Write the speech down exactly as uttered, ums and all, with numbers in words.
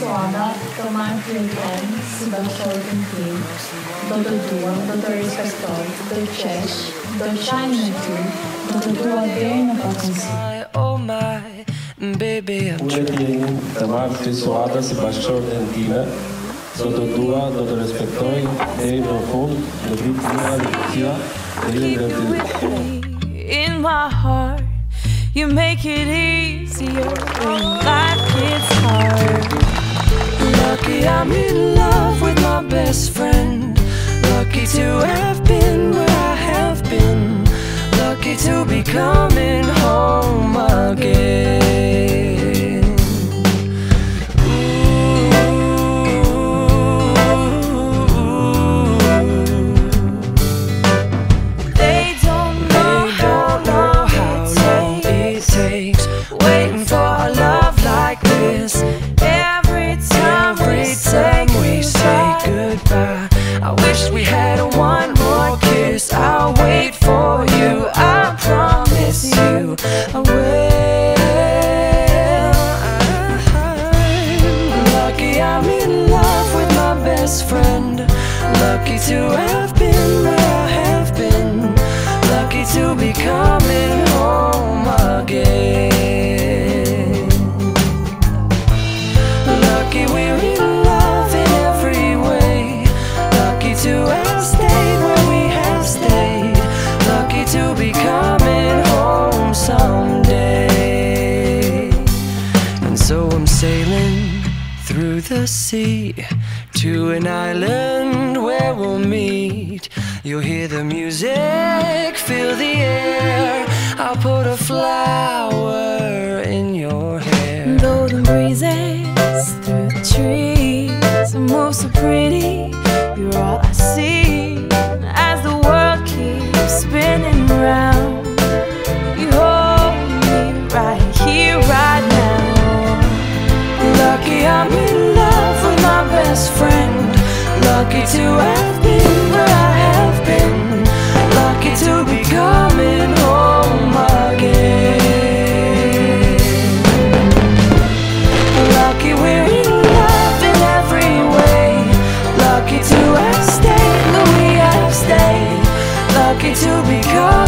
Suada, command Clinton, Dosol Intim, dotutuang dotoriskastol, docesh, dochainitu, dotutuang dein abakusi. Oh my, baby, I'm trying. Tamam pri Suada si Pastor Intima, dotutuang dotoriskastol, dein abakusi, dotutuang dein abakusi. In my heart, you make it easier when life gets hard. Lucky I'm in love with my best friend. Lucky to have been where I have been. Lucky to be coming home again. Ooh. They don't know, they don't know how long it takes waiting for a love like this. Every time, every time we say goodbye, I wish we had one more kiss. I'll wait for you, I promise you I will. Lucky I'm in love with my best friend. Lucky to have been where I have been. Lucky to be coming home again. Lucky we're in love in every way. Lucky to have stayed where we have stayed. Lucky to be coming home someday. And so I'm sailing through the sea to an island where we'll meet. You'll hear the music, feel the air. I'll put a flower in your hair. Golden breezes through the trees move so pretty. You're all I see as the world keeps spinning round. You hold me right here, right now. Lucky I'm in love with my best friend. Lucky to have been where I have been. Lucky to be coming home again. Lucky we're in love in every way. Lucky to have stayed where we have stayed. Lucky to be coming.